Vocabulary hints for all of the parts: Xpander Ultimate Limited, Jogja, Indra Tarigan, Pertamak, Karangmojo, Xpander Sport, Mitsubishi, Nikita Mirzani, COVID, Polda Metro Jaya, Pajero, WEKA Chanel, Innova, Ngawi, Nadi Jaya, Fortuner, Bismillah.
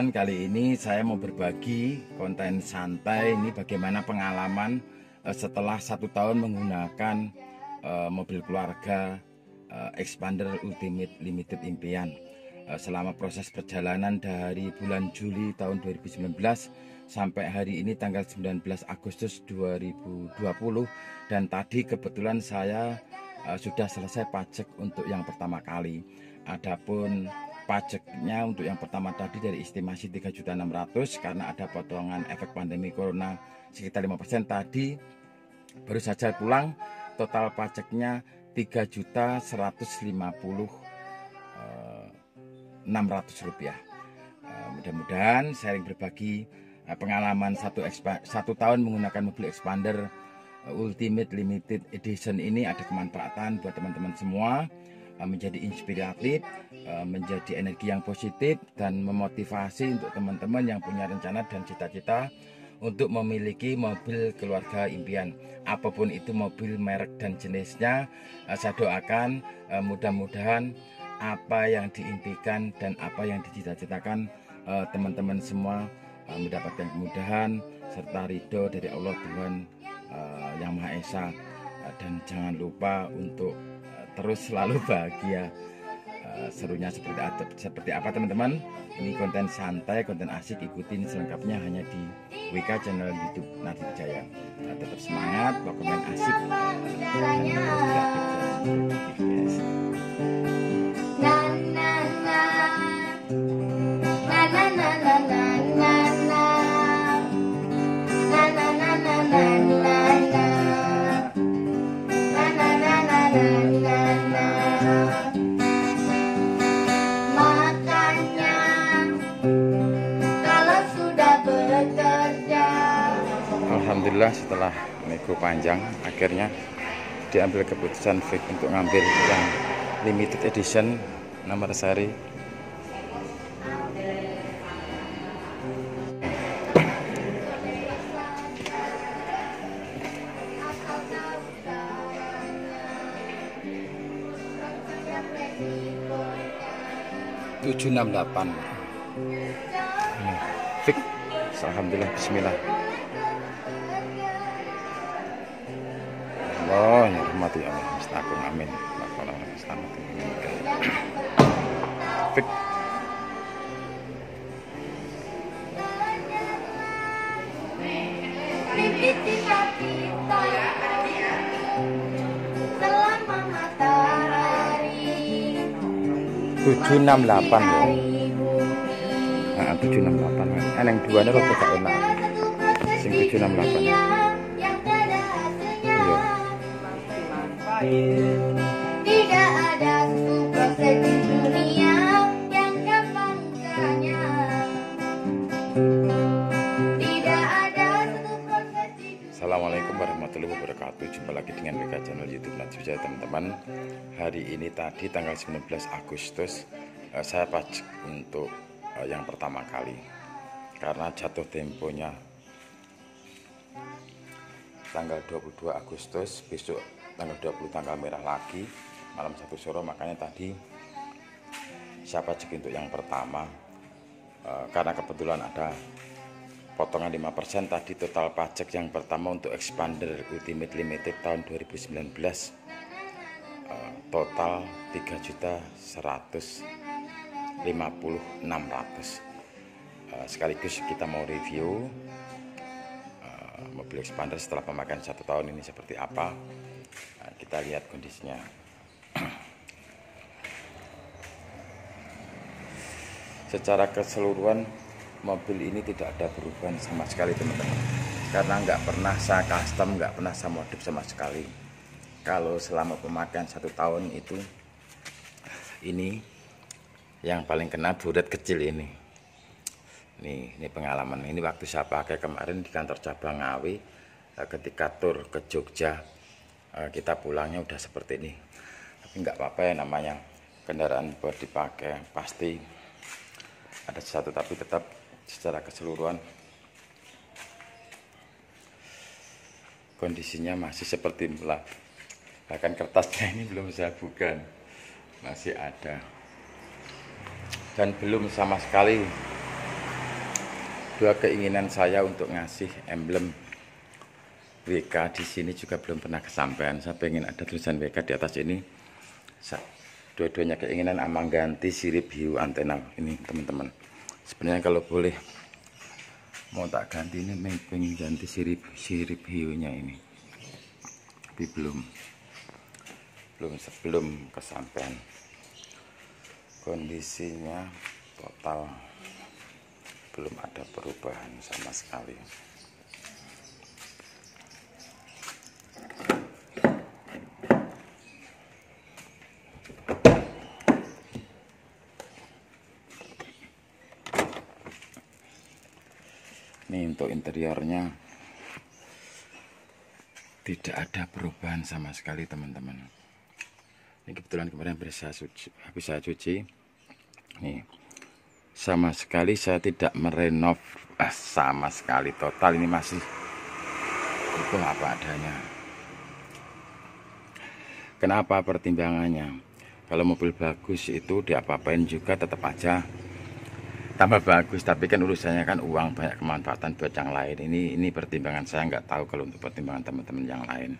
teman-teman, kali ini saya mau berbagi konten santai ini bagaimana pengalaman setelah 1 tahun menggunakan mobil keluarga Xpander Ultimate Limited Impian. Selama proses perjalanan dari bulan Juli tahun 2019 sampai hari ini tanggal 19 Agustus 2020, dan tadi kebetulan saya sudah selesai pajak untuk yang pertama kali. Adapun pajaknya untuk yang pertama tadi dari estimasi 3.600.000 karena ada potongan efek pandemi corona sekitar 5%, tadi baru saja pulang, total pajaknya 3.156.000 rupiah. Mudah-mudahan sharing berbagi pengalaman satu tahun menggunakan mobil Xpander Ultimate Limited Edition ini ada kemanfaatan buat teman-teman semua, menjadi inspiratif, menjadi energi yang positif, dan memotivasi untuk teman-teman yang punya rencana dan cita-cita untuk memiliki mobil keluarga impian. Apapun itu mobil, merek, dan jenisnya, saya doakan mudah-mudahan apa yang diimpikan dan apa yang dicita-citakan teman-teman semua mendapatkan kemudahan serta ridho dari Allah Tuhan Yang Maha Esa. Dan jangan lupa untuk terus selalu bahagia. Serunya seperti apa teman-teman? Ini konten santai, konten asik, ikutin selengkapnya hanya di WEKA Channel YouTube Nadi Jaya. Tetap semangat, komen asik. Alhamdulillah, setelah nego panjang akhirnya diambil keputusan fix untuk ngambil yang limited edition nomor seri 768 fix. Alhamdulillah, bismillah. Allah, ya rahmat ya Allah, mustaqim, amin. Fik. Selama matahari 768 ya. Nah, 768 kan. Eneng 2 ne rada gak enak. Sing 768. Tidak ada superset di dunia yang gampang kenyang. Tidak ada superset di dunia. Assalamualaikum warahmatullahi wabarakatuh. Jumpa lagi dengan WEKA Channel YouTube Nadi Jaya teman-teman. Hari ini tadi tanggal 19 Agustus saya pajak untuk yang pertama kali karena jatuh temponya tanggal 22 Agustus, besok tanggal 20 tanggal merah lagi, malam 1 sore, makanya tadi saya pajak untuk yang pertama karena kebetulan ada potongan 5%. Tadi total pajak yang pertama untuk Xpander Ultimate Limited tahun 2019 total 3.156.000. Sekaligus kita mau review mobil Xpander setelah pemakaian 1 tahun ini seperti apa. Nah, kita lihat kondisinya. Secara keseluruhan mobil ini tidak ada perubahan sama sekali teman-teman, karena nggak pernah saya custom, nggak pernah saya modif sama sekali. Kalau selama pemakaian 1 tahun itu, ini yang paling kena buret kecil ini. Ini pengalaman ini waktu saya pakai kemarin di kantor cabang Ngawi ketika tur ke Jogja. Kita pulangnya udah seperti ini, tapi nggak apa-apa ya, namanya kendaraan buat dipakai pasti ada sesuatu. Tapi tetap secara keseluruhan kondisinya masih seperti mula, bahkan kertasnya ini belum saya buka, masih ada dan belum sama sekali kedua keinginan saya untuk ngasih emblem WK di sini juga belum pernah kesampaian. Saya pengen ada tulisan WK di atas ini. Dua-duanya keinginan ama ganti sirip hiu antena ini, teman-teman. Sebenarnya kalau boleh mau tak ganti ini, pengen ganti sirip hiunya ini, tapi belum kesampaian. Kondisinya total belum ada perubahan sama sekali. Ini untuk interiornya tidak ada perubahan sama sekali, teman-teman. Ini kebetulan kemarin habis saya cuci. Nih, sama sekali saya tidak merenov, sama sekali total. Ini masih itu apa adanya. Kenapa pertimbangannya? Kalau mobil bagus itu diapa-apain juga tetap aja tambah bagus, tapi kan urusannya kan uang, banyak kemanfaatan buat yang lain. Ini pertimbangan saya, nggak tahu kalau untuk pertimbangan teman-teman yang lain.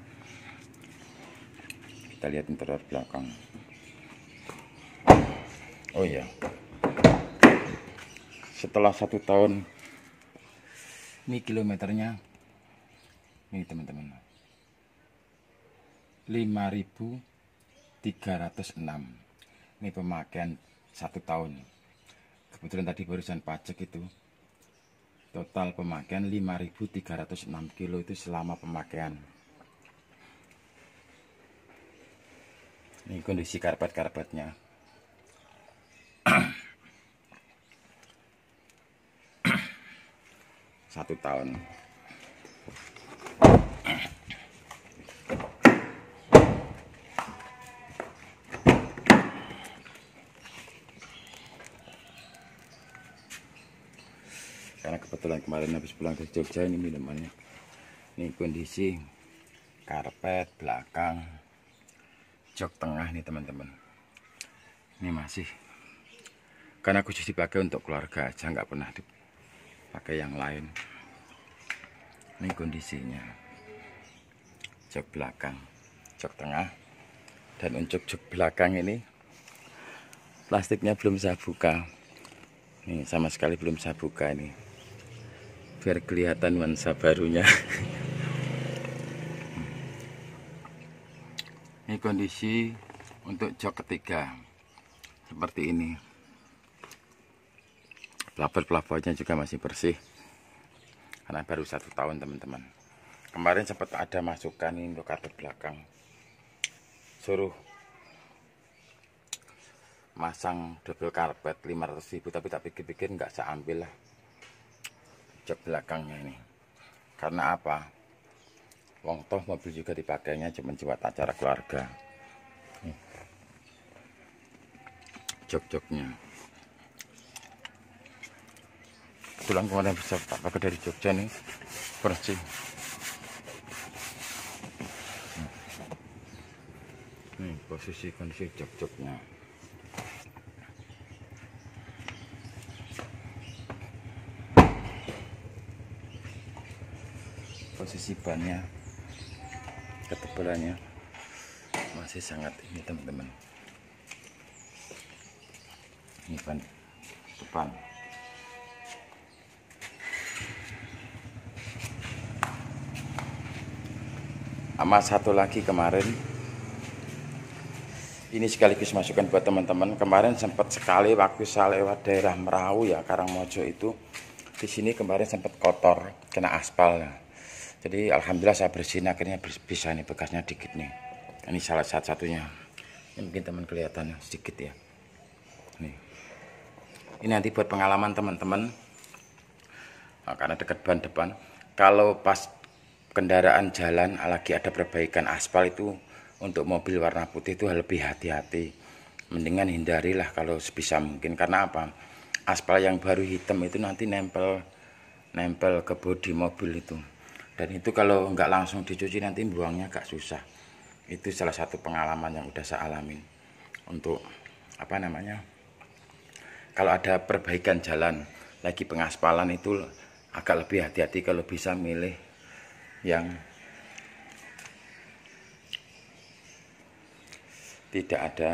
Kita lihat interior belakang. Oh iya, setelah 1 tahun ini kilometernya nih, teman-teman, 5.306. ini pemakaian 1 tahun. Kebetulan tadi barusan pajak itu total pemakaian 5.306 kilo itu selama pemakaian. Ini kondisi karpet-karpetnya. Satu tahun. Karena kebetulan kemarin habis pulang dari Jogja, ini minumannya. Ini kondisi karpet belakang, jok tengah nih, teman-teman. Ini masih, karena khusus dipakai untuk keluarga aja, nggak pernah dipakai yang lain. Ini kondisinya, jok belakang, jok tengah, dan untuk jok belakang ini plastiknya belum saya buka. Nih, sama sekali belum saya buka ini, biar kelihatan nuansa barunya. Ini kondisi untuk jok ketiga seperti ini. Pelapor-pelapornya juga masih bersih karena baru 1 tahun, teman-teman. Kemarin sempat ada masukan ini untuk karpet belakang, suruh masang double karpet 500.000, tapi tak pikir-pikir nggak saya ambil lah jok belakangnya ini. Karena apa, wong toh mobil juga dipakainya cuma buat acara keluarga. Jok-joknya kebetulan kemarin bisa tak pakai dari Jogja nih, bersih. Nih posisi kondisi jok-joknya. Posisi bannya, ketebalannya masih sangat ini, teman-teman. Ini ban depan. Sama satu lagi kemarin, ini sekaligus masukan buat teman-teman. Kemarin sempat sekali waktu saya lewat daerah Merau ya, Karangmojo itu, di sini kemarin sempat kotor kena aspal. Jadi alhamdulillah saya bersihin, akhirnya bisa nih bekasnya dikit nih. Ini salah satunya. Ini mungkin teman kelihatan sedikit ya. Nih. Ini nanti buat pengalaman teman-teman. Nah, karena dekat ban depan, kalau pas kendaraan jalan lagi ada perbaikan aspal itu, untuk mobil warna putih itu lebih hati-hati. Mendingan hindarilah kalau sebisa mungkin. Karena apa? Aspal yang baru hitam itu nanti nempel ke bodi mobil itu. Dan itu kalau nggak langsung dicuci nanti buangnya agak susah. Itu salah satu pengalaman yang udah saya alamin. Untuk apa namanya, kalau ada perbaikan jalan lagi pengaspalan itu agak lebih hati-hati kalau bisa milih yang tidak ada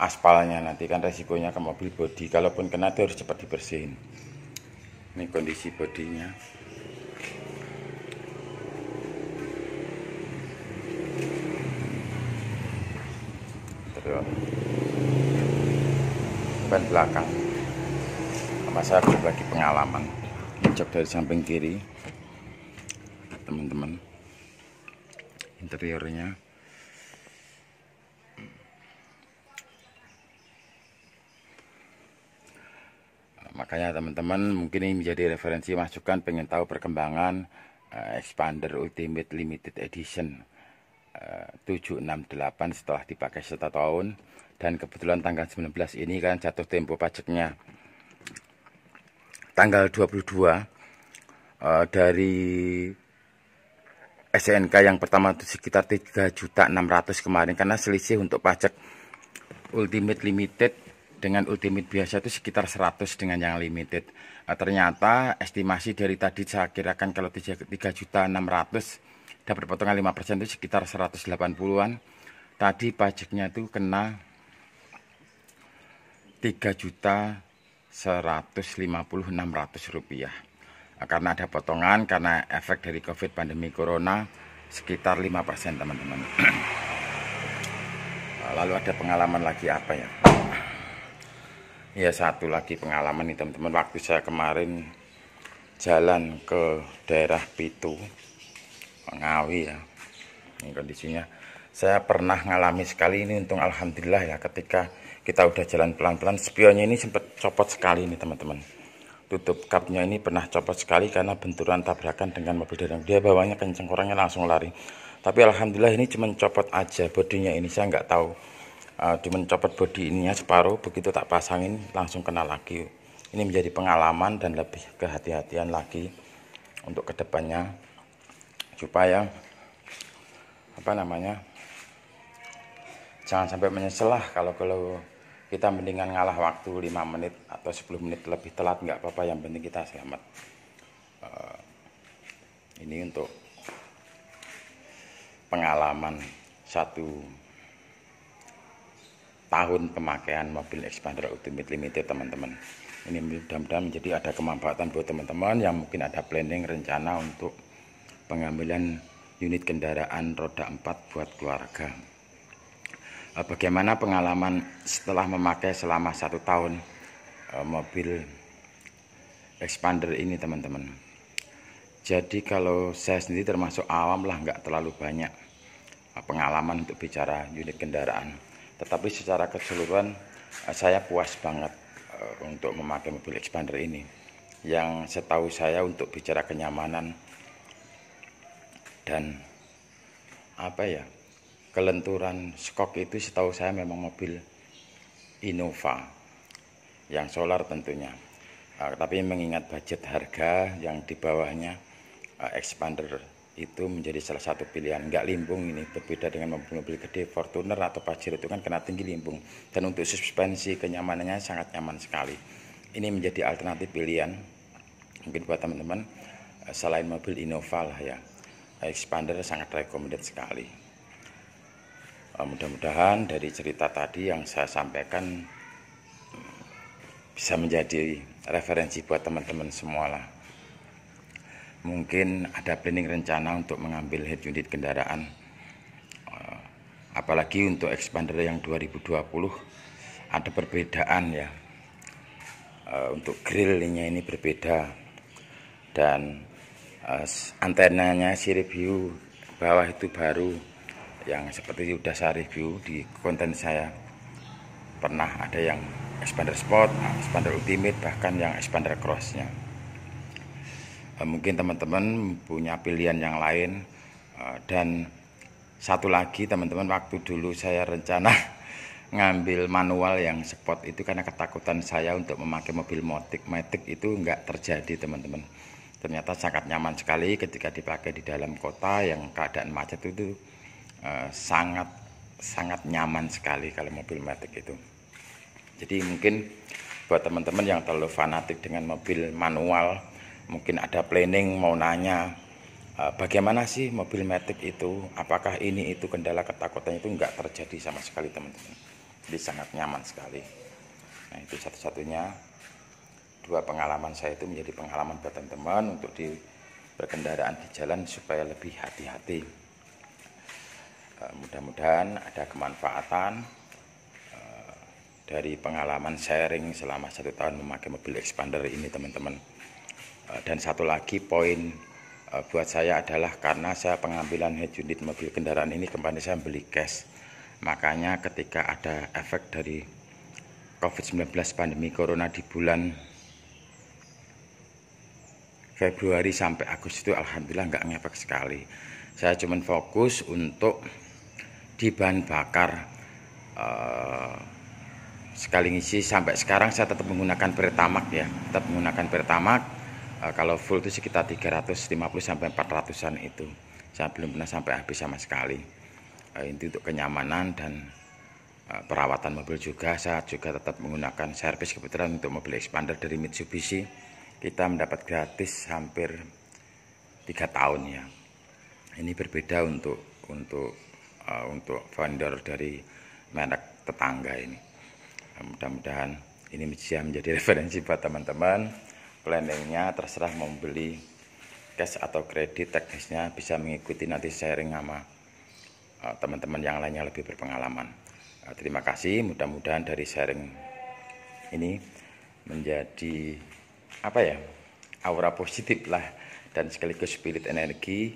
aspalnya, nanti kan resikonya ke mobil bodi. Kalaupun kena itu harus cepat dibersihin. Ini kondisi bodinya. Terus ban belakang, sama saya berbagi pengalaman. Ngecek dari samping kiri, teman-teman. Interiornya makanya teman-teman mungkin ini menjadi referensi masukan, pengen tahu perkembangan Xpander Ultimate Limited Edition 768 setelah dipakai 1 tahun, dan kebetulan tanggal 19 ini kan jatuh tempo pajaknya tanggal 22 dari SNK yang pertama itu sekitar 3.600.000 kemarin, karena selisih untuk pajak Ultimate Limited dengan Ultimate biasa itu sekitar 100 dengan yang limited. Ternyata estimasi dari tadi saya kirakan kalau 3.600.000 dapat potongan 5% itu sekitar 180-an. Tadi pajaknya itu kena 3.156.000 rupiah. Karena ada potongan, karena efek dari COVID pandemi corona sekitar 5% teman-teman. Lalu ada pengalaman lagi apa ya? Ya satu lagi pengalaman nih teman-teman. Waktu saya kemarin jalan ke daerah Pitu, Ngawi ya. Ini kondisinya. Saya pernah ngalami sekali ini, untung alhamdulillah ya, ketika kita udah jalan pelan-pelan, spionnya ini sempat copot sekali nih teman-teman. Tutup kapnya ini pernah copot sekali karena benturan tabrakan dengan mobil dereng. Dia bawahnya kenceng, orangnya langsung lari. Tapi alhamdulillah ini cuma copot aja bodinya ini. Saya nggak tahu, cuma copot bodi ininya separuh. Begitu tak pasangin langsung kena lagi. Ini menjadi pengalaman dan lebih kehati-hatian lagi untuk kedepannya, supaya apa namanya, jangan sampai menyesal lah. Kalau kita mendingan ngalah waktu 5 menit atau 10 menit lebih telat, nggak apa-apa, yang penting kita selamat. Ini untuk pengalaman 1 tahun pemakaian mobil Xpander Ultimate Limited teman-teman. Ini mudah-mudahan menjadi ada kemanfaatan buat teman-teman yang mungkin ada planning rencana untuk pengambilan unit kendaraan roda 4 buat keluarga. Bagaimana pengalaman setelah memakai selama 1 tahun mobil Xpander ini teman-teman? Jadi kalau saya sendiri termasuk awam lah, nggak terlalu banyak pengalaman untuk bicara unit kendaraan. Tetapi secara keseluruhan saya puas banget untuk memakai mobil Xpander ini. Yang setahu saya untuk bicara kenyamanan dan apa ya, kelenturan skok itu setahu saya memang mobil Innova yang solar tentunya. Tapi mengingat budget harga yang di bawahnya, Xpander itu menjadi salah satu pilihan. Nggak limbung ini, berbeda dengan mobil-mobil gede Fortuner atau Pajero itu kan kena tinggi limbung. Dan untuk suspensi kenyamanannya sangat nyaman sekali. Ini menjadi alternatif pilihan mungkin buat teman-teman selain mobil Innova lah ya. Xpander sangat recommended sekali. Mudah-mudahan dari cerita tadi yang saya sampaikan bisa menjadi referensi buat teman-teman semua lah. Mungkin ada planning rencana untuk mengambil head unit kendaraan, apalagi untuk Xpander yang 2020 ada perbedaan ya. Untuk grillnya ini berbeda, dan antenanya si review bawah itu baru, yang seperti sudah saya review di konten saya. Pernah ada yang Xpander Sport, Xpander Ultimate, bahkan yang Xpander Cross-nya. Mungkin teman-teman punya pilihan yang lain. Dan satu lagi teman-teman, waktu dulu saya rencana ngambil manual yang Sport itu karena ketakutan saya untuk memakai mobil matic itu nggak terjadi teman-teman. Ternyata sangat nyaman sekali ketika dipakai di dalam kota yang keadaan macet itu. Sangat nyaman sekali kalau mobil matic itu. Jadi mungkin buat teman-teman yang terlalu fanatik dengan mobil manual, mungkin ada planning mau nanya bagaimana sih mobil matic itu, apakah ini itu kendala ketakutan itu enggak terjadi sama sekali teman-teman, jadi sangat nyaman sekali. Nah itu satu-satunya dua pengalaman saya itu menjadi pengalaman buat teman-teman untuk di berkendaraan di jalan supaya lebih hati-hati. Mudah-mudahan ada kemanfaatan dari pengalaman sharing selama 1 tahun memakai mobil Xpander ini teman-teman. Dan satu lagi poin buat saya adalah karena saya pengambilan head unit mobil kendaraan ini kemarin saya beli cash, makanya ketika ada efek dari COVID-19 pandemi corona di bulan Februari sampai Agustus itu alhamdulillah nggak ngefek sekali. Saya cuman fokus untuk di bahan bakar, sekali ngisi sampai sekarang saya tetap menggunakan Pertamak ya, tetap menggunakan Pertamak. Kalau full itu sekitar 350 sampai 400-an, itu saya belum pernah sampai habis sama sekali. Itu untuk kenyamanan dan perawatan mobil juga. Saya juga tetap menggunakan servis, kebetulan untuk mobil Xpander dari Mitsubishi kita mendapat gratis hampir 3 tahun ya. Ini berbeda untuk vendor dari merek tetangga ini. Mudah-mudahan ini bisa menjadi referensi buat teman-teman. Planningnya terserah mau beli cash atau kredit, teknisnya bisa mengikuti nanti sharing sama teman-teman yang lainnya lebih berpengalaman. Terima kasih, mudah-mudahan dari sharing ini menjadi apa ya, aura positif lah, dan sekaligus spirit energi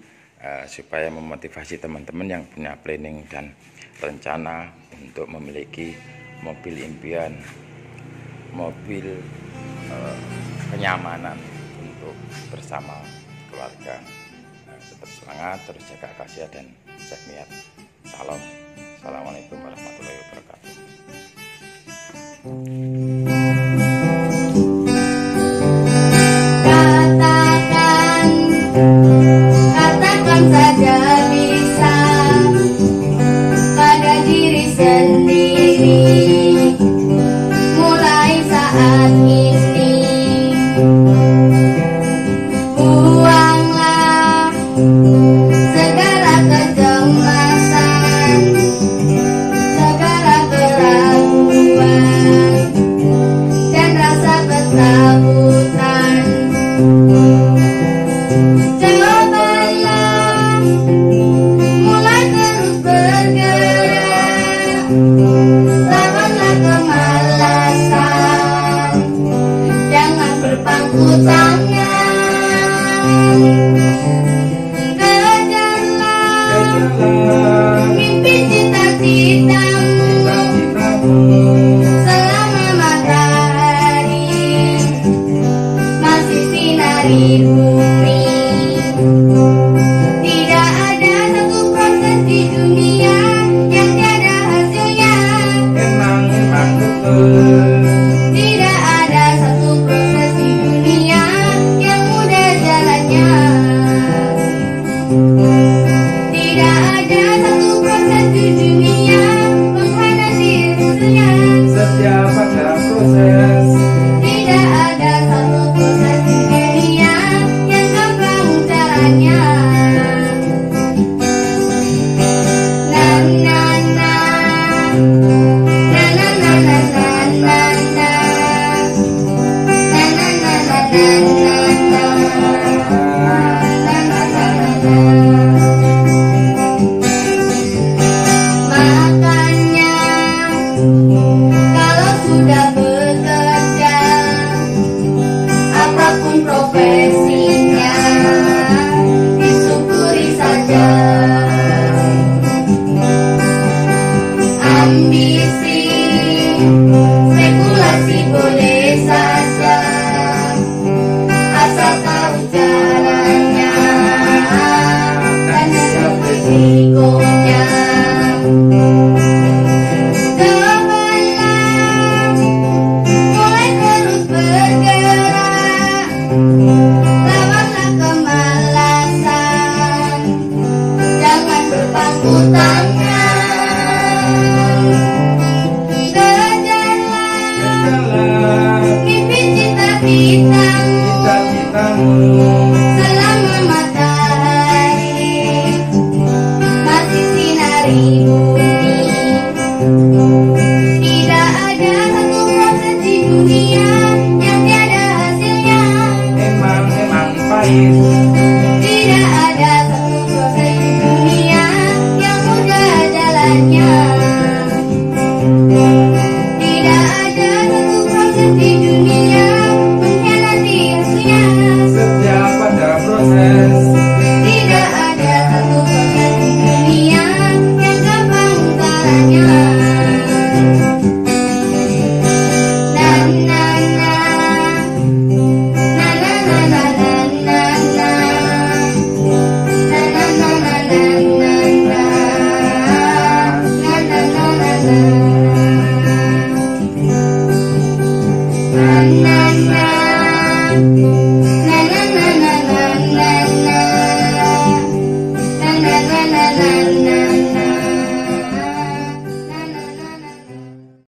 supaya memotivasi teman-teman yang punya planning dan rencana untuk memiliki mobil impian, mobil kenyamanan untuk bersama keluarga. Tetap semangat, terus jaga akasia dan cek niat. Salam, assalamualaikum warahmatullahi wabarakatuh. Spekulasi boleh saja. guys.